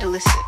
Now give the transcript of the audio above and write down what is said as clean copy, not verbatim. Elicit.